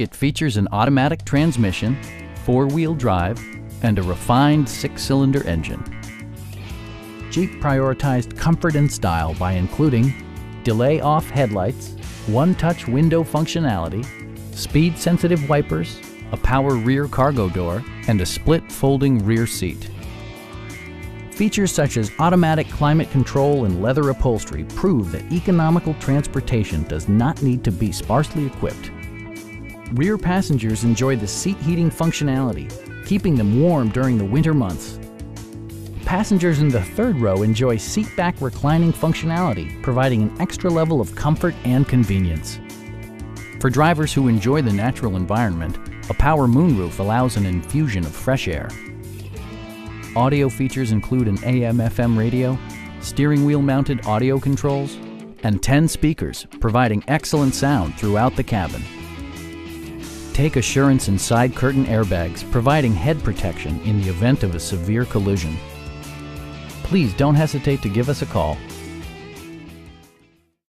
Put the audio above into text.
It features an automatic transmission, four-wheel drive, and a refined six-cylinder engine. Jeep prioritized comfort and style by including delay-off headlights, one-touch window functionality, speed-sensitive wipers, a power rear cargo door, and a split folding rear seat. Features such as automatic climate control and leather upholstery prove that economical transportation does not need to be sparsely equipped. Rear passengers enjoy the seat heating functionality, keeping them warm during the winter months. Passengers in the third row enjoy seat-back reclining functionality, providing an extra level of comfort and convenience. For drivers who enjoy the natural environment, a power moonroof allows an infusion of fresh air. Audio features include an AM/FM radio, steering wheel-mounted audio controls, and 10 speakers, providing excellent sound throughout the cabin. Take assurance in side curtain airbags, providing head protection in the event of a severe collision. Please don't hesitate to give us a call.